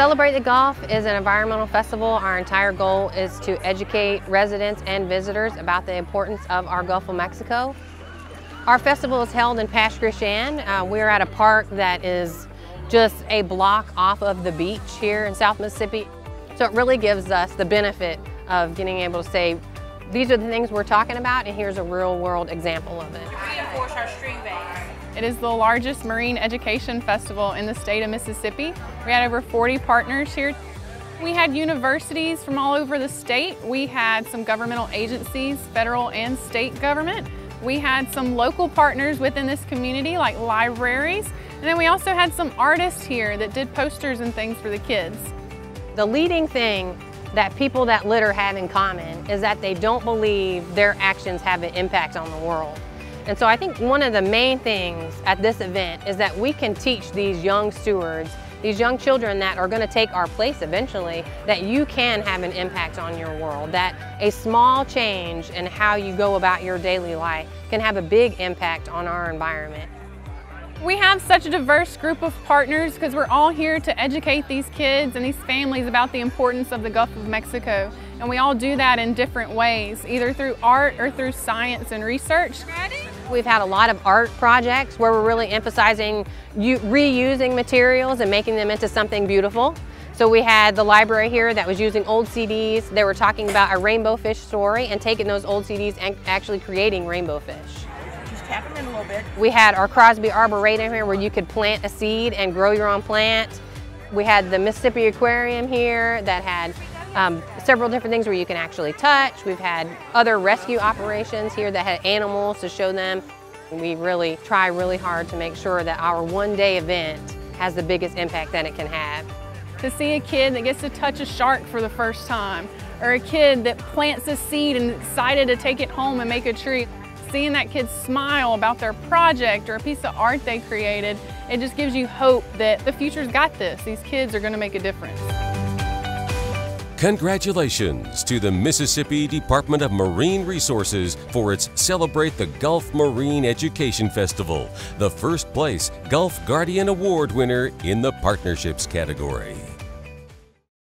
Celebrate the Gulf is an environmental festival. Our entire goal is to educate residents and visitors about the importance of our Gulf of Mexico. Our festival is held in Pass Christian. We're at a park that is just a block off of the beach here in South Mississippi. So it really gives us the benefit of getting able to say, these are the things we're talking about, and here's a real world example of it. Reinforce our stream base. It is the largest marine education festival in the state of Mississippi. We had over 40 partners here. We had universities from all over the state. We had some governmental agencies, federal and state government. We had some local partners within this community, like libraries. And then we also had some artists here that did posters and things for the kids. The leading thing that people that litter have in common is that they don't believe their actions have an impact on the world. And so I think one of the main things at this event is that we can teach these young stewards, these young children that are going to take our place eventually, that you can have an impact on your world, that a small change in how you go about your daily life can have a big impact on our environment. We have such a diverse group of partners because we're all here to educate these kids and these families about the importance of the Gulf of Mexico. And we all do that in different ways, either through art or through science and research. We've had a lot of art projects where we're really emphasizing reusing materials and making them into something beautiful. So we had the library here that was using old CDs. They were talking about a rainbow fish story and taking those old CDs and actually creating rainbow fish. In a little bit. We had our Crosby Arboretum here where you could plant a seed and grow your own plant. We had the Mississippi Aquarium here that had several different things where you can actually touch. We've had other rescue operations here that had animals to show them. We really try really hard to make sure that our one-day event has the biggest impact that it can have. To see a kid that gets to touch a shark for the first time, or a kid that plants a seed and is excited to take it home and make a tree. Seeing that kid smile about their project or a piece of art they created, it just gives you hope that the future's got this. These kids are going to make a difference. Congratulations to the Mississippi Department of Marine Resources for its Celebrate the Gulf Marine Education Festival, the first place Gulf Guardian Award winner in the partnerships category.